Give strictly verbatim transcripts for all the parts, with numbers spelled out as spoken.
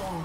spawned.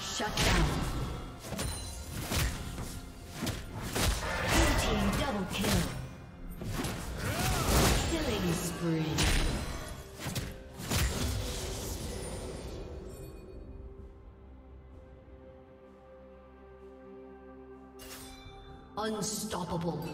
Shut down. Blue team double kill. Killing spree. Unstoppable.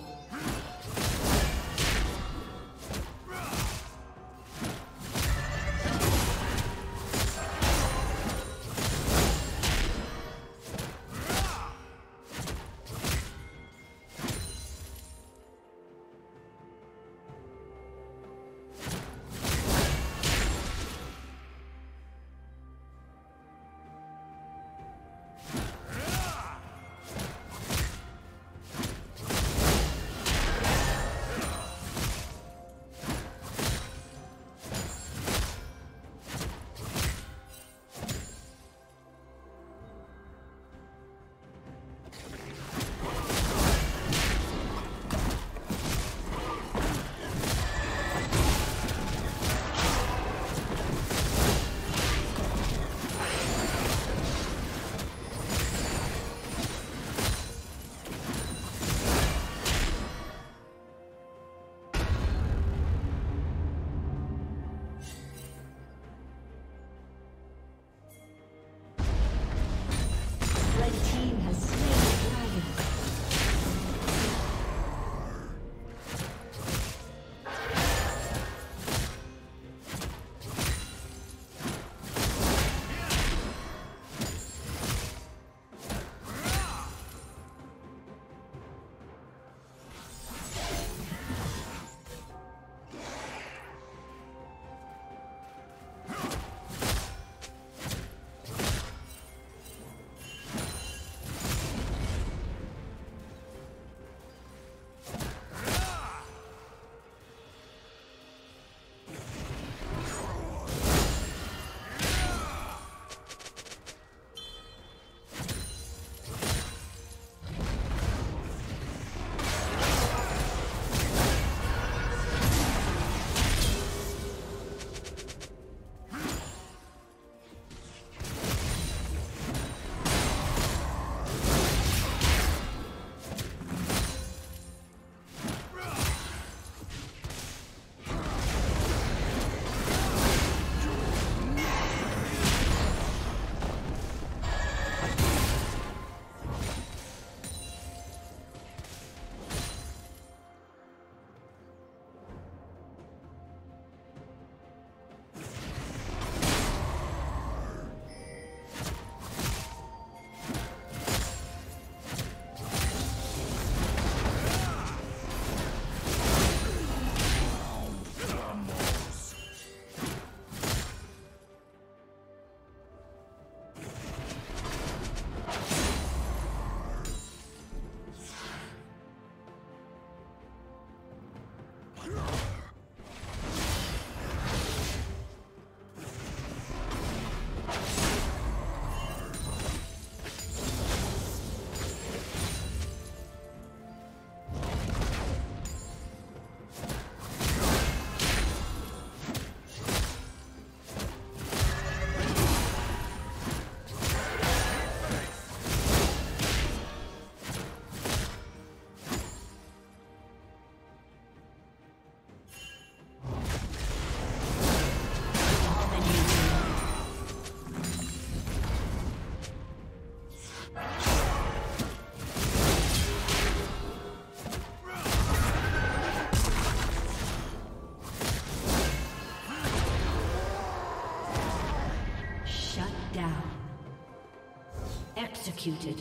Executed.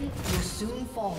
plating will soon fall.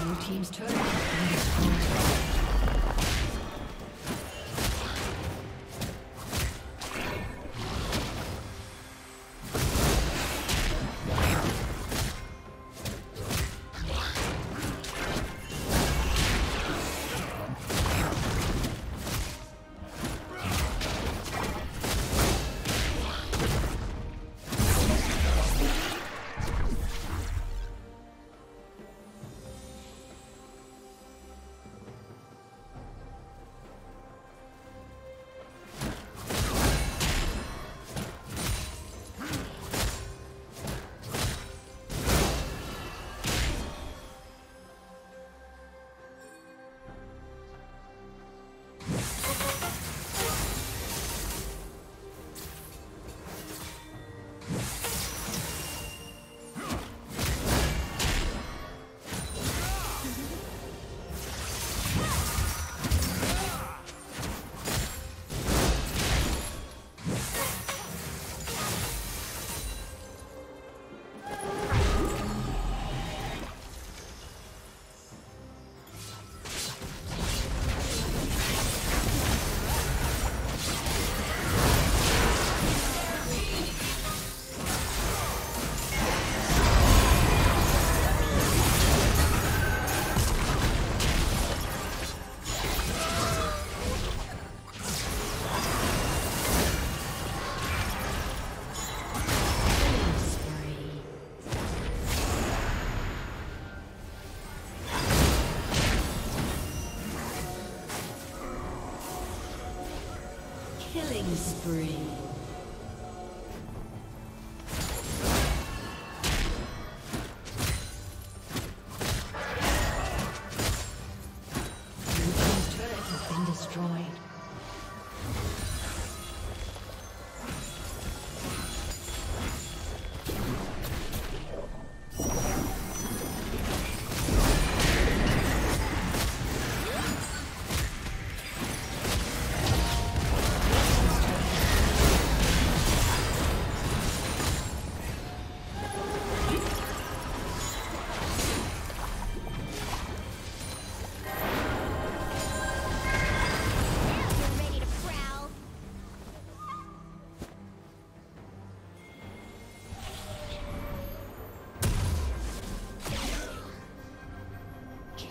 Blue team's turret has been destroyed.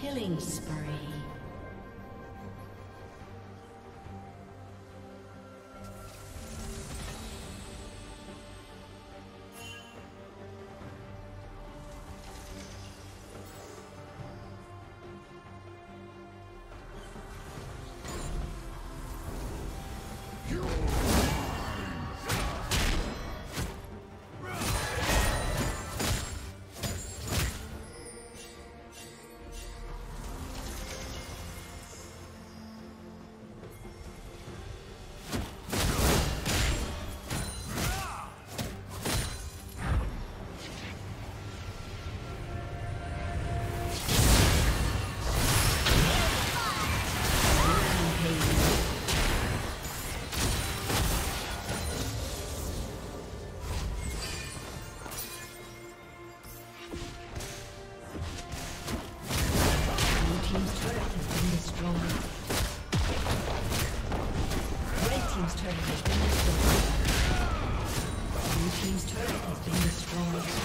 Killing spree. Killing spree. team's turret has been destroyed. Blue team's turret has been destroyed.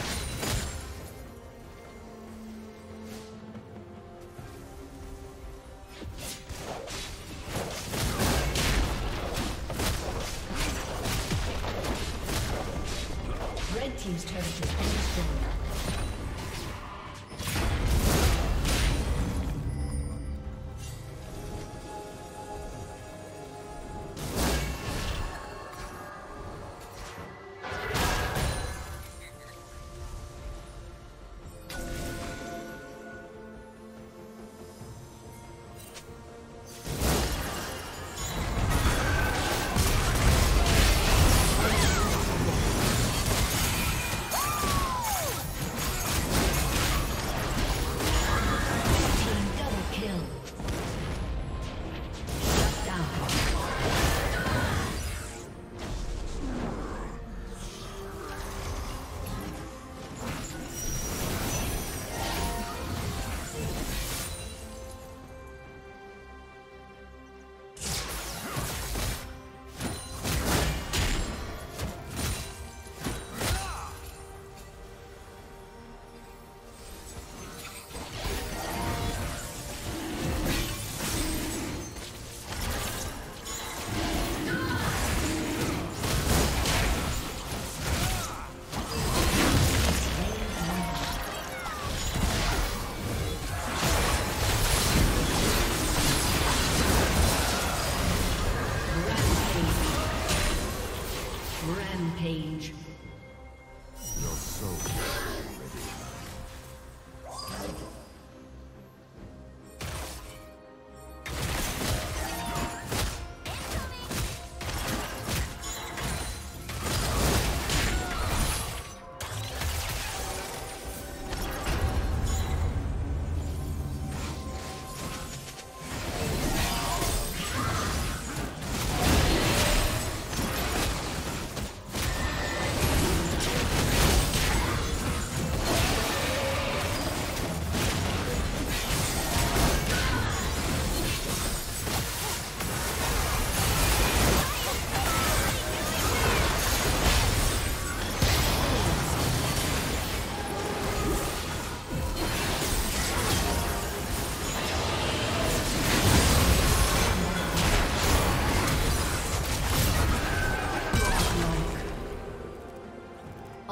Rampage. Your soul is ready.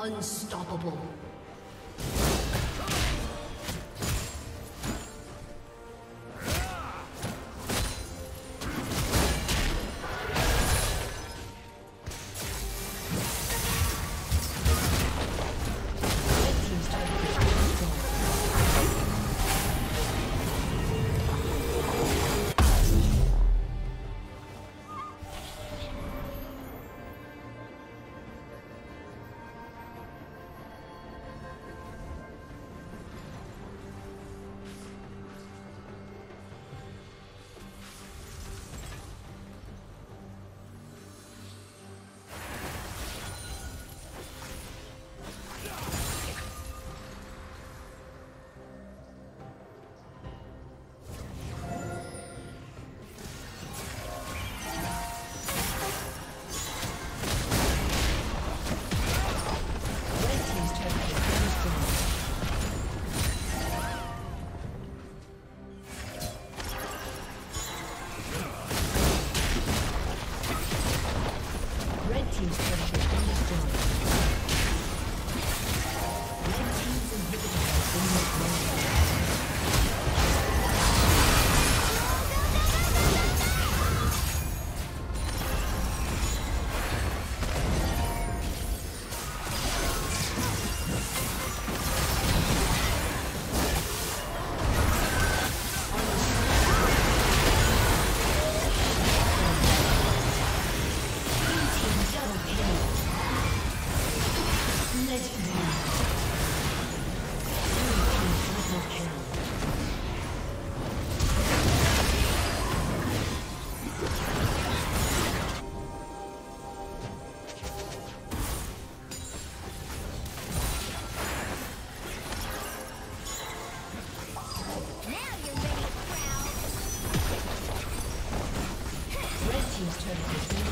Unstoppable.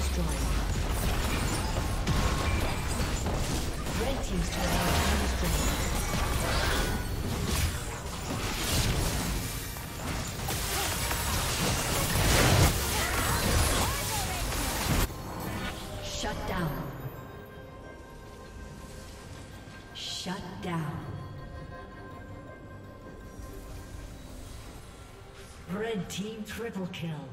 destroyed. Red team's turret has been destroyed. Triple kill.